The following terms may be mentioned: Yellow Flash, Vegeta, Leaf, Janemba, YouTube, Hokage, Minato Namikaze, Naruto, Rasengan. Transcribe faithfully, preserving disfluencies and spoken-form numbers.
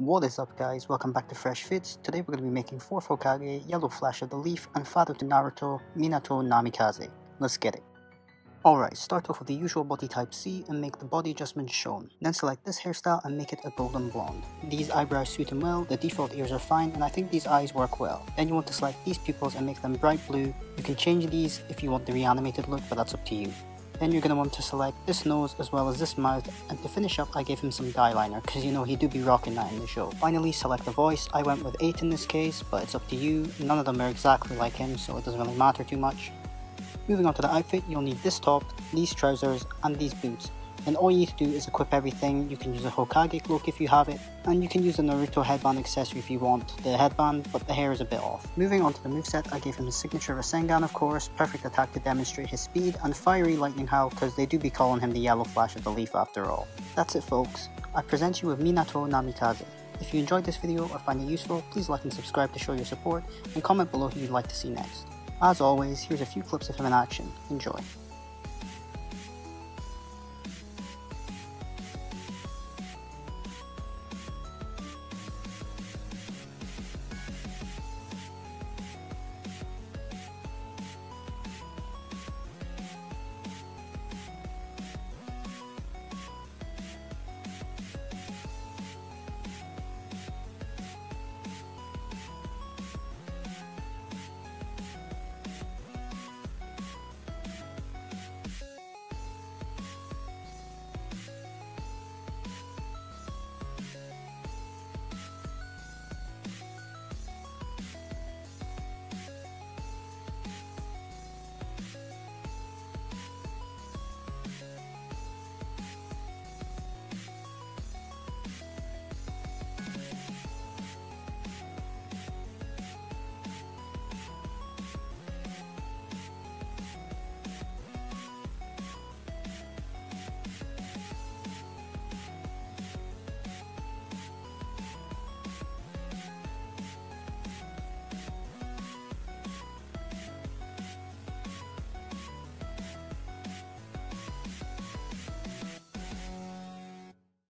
What is up, guys? Welcome back to Fresh Fits. Today we're going to be making fourth Hokage, Yellow Flash of the Leaf, and father to Naruto, Minato Namikaze. Let's get it. Alright, start off with the usual body type C and make the body adjustment shown. Then select this hairstyle and make it a golden blonde. These eyebrows suit him well, the default ears are fine, and I think these eyes work well. Then you want to select these pupils and make them bright blue. You can change these if you want the reanimated look, but that's up to you. Then you're going to want to select this nose as well as this mouth, and to finish up I gave him some dye liner because you know he do be rocking that in the show. Finally select the voice. I went with eight in this case, but it's up to you. None of them are exactly like him, so it doesn't really matter too much. Moving on to the outfit, you'll need this top, these trousers and these boots. And all you need to do is equip everything. You can use a Hokage cloak if you have it, and you can use a Naruto headband accessory if you want the headband, but the hair is a bit off. Moving on to the moveset, I gave him his signature Rasengan of course, perfect attack to demonstrate his speed, and fiery lightning howl because they do be calling him the Yellow Flash of the Leaf after all. That's it folks, I present you with Minato Namikaze. If you enjoyed this video or find it useful, please like and subscribe to show your support, and comment below who you'd like to see next. As always, here's a few clips of him in action. Enjoy.